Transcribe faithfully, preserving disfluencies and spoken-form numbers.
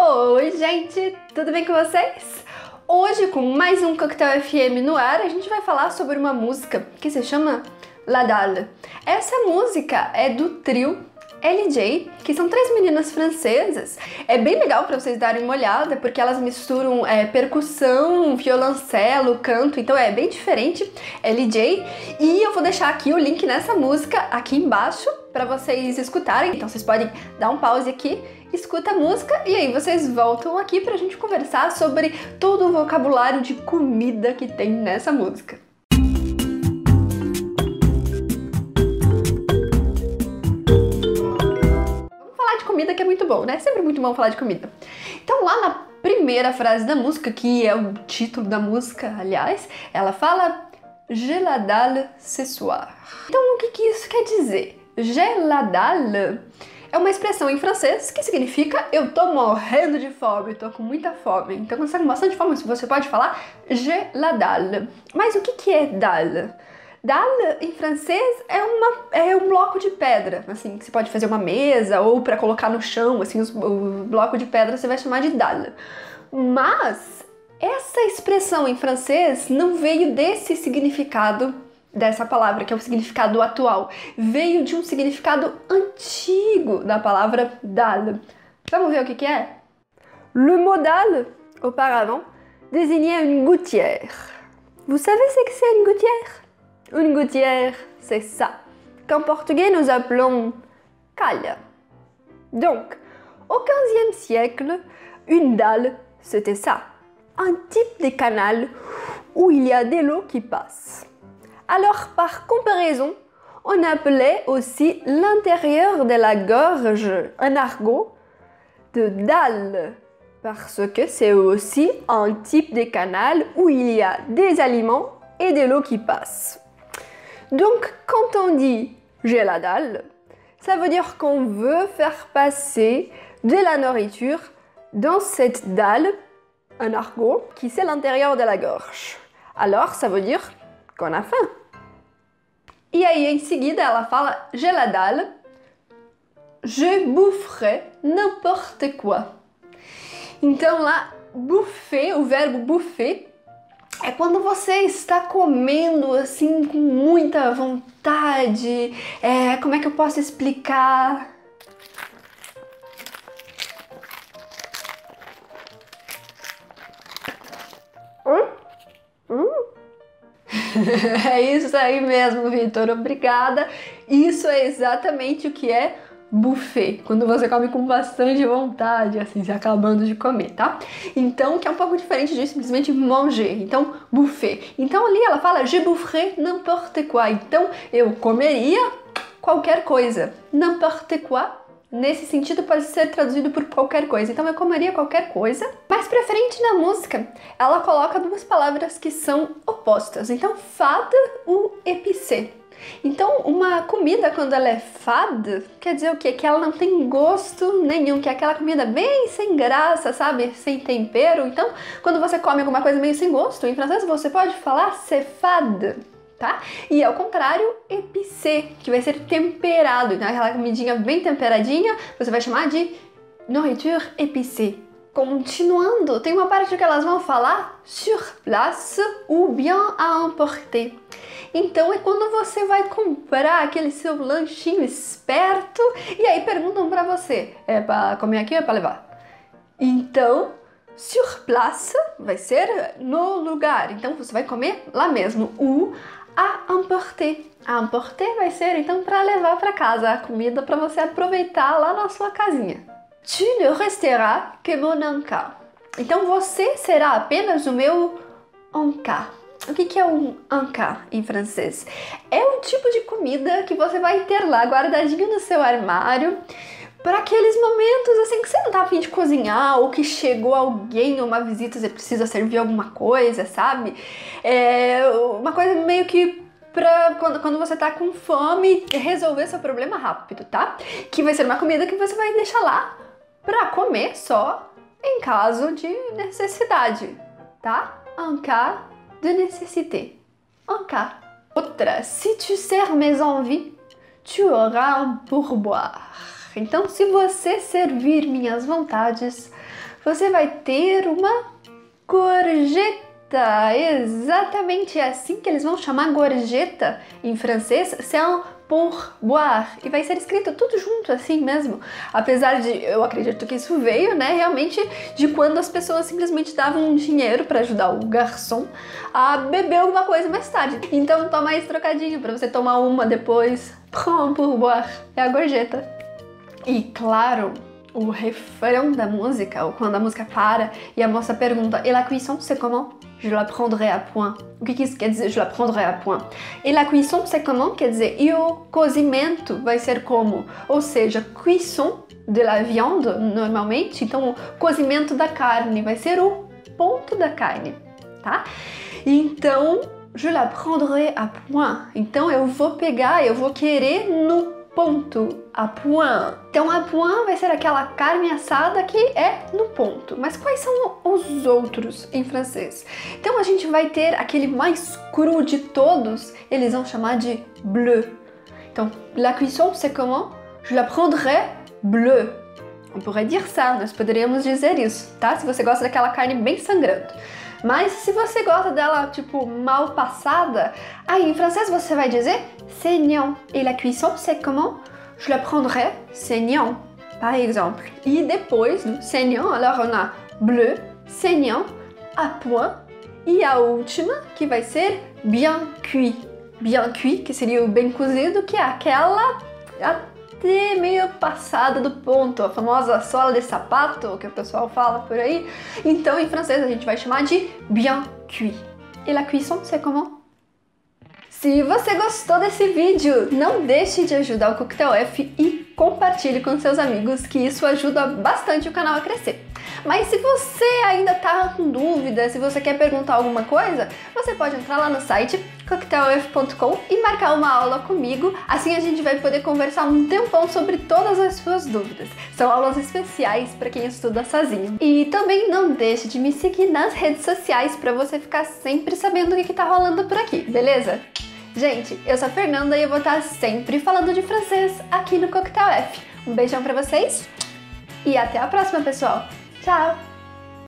Oi, gente! Tudo bem com vocês? Hoje, com mais um Cocktail F M no ar, a gente vai falar sobre uma música que se chama La Dalle. Essa música é do trio L J, que são três meninas francesas. É bem legal para vocês darem uma olhada, porque elas misturam é, percussão, violoncelo, canto, então é bem diferente, L J. E eu vou deixar aqui o link nessa música aqui embaixo para vocês escutarem. Então vocês podem dar um pause aqui, escuta a música e aí vocês voltam aqui pra gente conversar sobre todo o vocabulário de comida que tem nessa música. Vamos falar de comida, que é muito bom, né? É sempre muito bom falar de comida. Então lá na primeira frase da música, que é o título da música, aliás, ela fala "Je la dalle ce soir". Então o que que isso quer dizer? "Je la dalle" é uma expressão em francês que significa eu tô morrendo de fome, eu tô com muita fome. Então quando você está com bastante fome, você pode falar "je la dalle". Mas o que que é dalle? Dalle em francês é, uma, é um bloco de pedra, assim, que você pode fazer uma mesa ou para colocar no chão, assim, os, o bloco de pedra você vai chamar de dalle. Mas essa expressão em francês não veio desse significado dessa palavra, que é o significado atual, veio de um significado antigo da palavra dalle. Vamos ver o que que é? Le mot dalle, auparavant, désignait une gouttière. Vous savez ce que c'est une gouttière? Une gouttière, c'est ça, qu'en portugais nous appelons calha. Donc, au quinzième siècle, une dalle, c'était ça, un type de canal où il y a de l'eau qui passe. Alors, par comparaison, on appelait aussi l'intérieur de la gorge, un argot, de dalle, parce que c'est aussi un type de canal où il y a des aliments et de l'eau qui passe. Donc, quand on dit « j'ai la dalle », ça veut dire qu'on veut faire passer de la nourriture dans cette dalle, un argot, qui c'est l'intérieur de la gorge. Alors, ça veut dire qu'on a faim. E aí, em seguida, ela fala "Je la dalle, je boufferai n'importe quoi". Então, lá, buffet, o verbo buffet, é quando você está comendo, assim, com muita vontade. É, como é que eu posso explicar? Hum? Hum? É isso aí mesmo, Vitor, obrigada. Isso é exatamente o que é buffet, quando você come com bastante vontade, assim, se acabando de comer, tá? Então, que é um pouco diferente de simplesmente manger, então buffet. Então ali ela fala "je boufferai n'importe quoi", então eu comeria qualquer coisa. N'importe quoi, nesse sentido, pode ser traduzido por qualquer coisa, então eu comeria qualquer coisa. Mais pra frente na música, ela coloca duas palavras que são opostas, então fade ou épicé. Então uma comida, quando ela é fade, quer dizer o quê? Que ela não tem gosto nenhum, que é aquela comida bem sem graça, sabe? Sem tempero. Então quando você come alguma coisa meio sem gosto, em francês você pode falar "c'est fade", tá? E ao contrário, épicé, que vai ser temperado, então aquela comidinha bem temperadinha, você vai chamar de nourriture épicée. Continuando, tem uma parte que elas vão falar "sur place" ou "bien à emporter". Então é quando você vai comprar aquele seu lanchinho esperto e aí perguntam pra você, é pra comer aqui ou é pra levar? Então, "sur place" vai ser no lugar, então você vai comer lá mesmo. O "à emporter", "à emporter" vai ser então para levar para casa a comida para você aproveitar lá na sua casinha. "Tu ne resteras que mon encas", então você será apenas o meu encas. O que que é um encas em francês? É o tipo de comida que você vai ter lá guardadinho no seu armário para aqueles momentos assim que você não tá a fim de cozinhar, ou que chegou alguém, uma visita, você precisa servir alguma coisa, sabe? É uma coisa meio que pra quando, quando você tá com fome, resolver seu problema rápido, tá? Que vai ser uma comida que você vai deixar lá pra comer só em caso de necessidade, tá? En cas de nécessité. En cas. Outra, "si tu sers mes envies, tu auras un pourboire". Então, se você servir minhas vontades, você vai ter uma gorjeta. Exatamente assim que eles vão chamar gorjeta em francês, sans pour boire, e vai ser escrito tudo junto assim mesmo, apesar de, eu acredito que isso veio, né, realmente de quando as pessoas simplesmente davam dinheiro para ajudar o garçom a beber alguma coisa mais tarde. Então toma esse trocadinho para você tomar uma depois, sans pour boire, é a gorjeta. E claro, o refrão da música, ou quando a música para e a moça pergunta: "Et la cuisson, c'est comment?" "Je la prendrai à point." O que, que isso quer dizer? "Je la prendrai à point." "Et la cuisson, c'est comment?" Quer dizer, e o cozimento vai ser como? Ou seja, cuisson de la viande, normalmente, então o cozimento da carne vai ser o ponto da carne, tá? Então, "Je la prendrai à point." Então eu vou pegar, eu vou querer no ponto, à point. Então à point vai ser aquela carne assada que é no ponto. Mas quais são os outros em francês? Então a gente vai ter aquele mais cru de todos, eles vão chamar de bleu. Então, la cuisson, c'est comment? Je la prendrai bleu. On pourrait dire ça, nós poderíamos dizer isso, tá? Se você gosta daquela carne bem sangrando. Mas se você gosta dela, tipo, mal passada, aí em francês você vai dizer saignant. Et la cuisson, c'est comment? Je la prendrai saignant, par exemple. E depois do saignant, alors on a bleu, saignant, à point, e a última que vai ser bien cuit. Bien cuit, que seria o bem cozido, que é aquela até meio passada do ponto, a famosa sola de sapato, que o pessoal fala por aí. Então em francês a gente vai chamar de bien cuit. Et la cuisson, c'est comment? Se você gostou desse vídeo, não deixe de ajudar o Cocktail F e compartilhe com seus amigos, que isso ajuda bastante o canal a crescer. Mas se você ainda tá com dúvida, se você quer perguntar alguma coisa, você pode entrar lá no site cocktail f ponto com e marcar uma aula comigo, assim a gente vai poder conversar um tempão sobre todas as suas dúvidas. São aulas especiais para quem estuda sozinho. E também não deixe de me seguir nas redes sociais para você ficar sempre sabendo o que, que tá rolando por aqui, beleza? Gente, eu sou a Fernanda e eu vou estar sempre falando de francês aqui no Cocktail F. Um beijão pra vocês e até a próxima, pessoal. Tchau!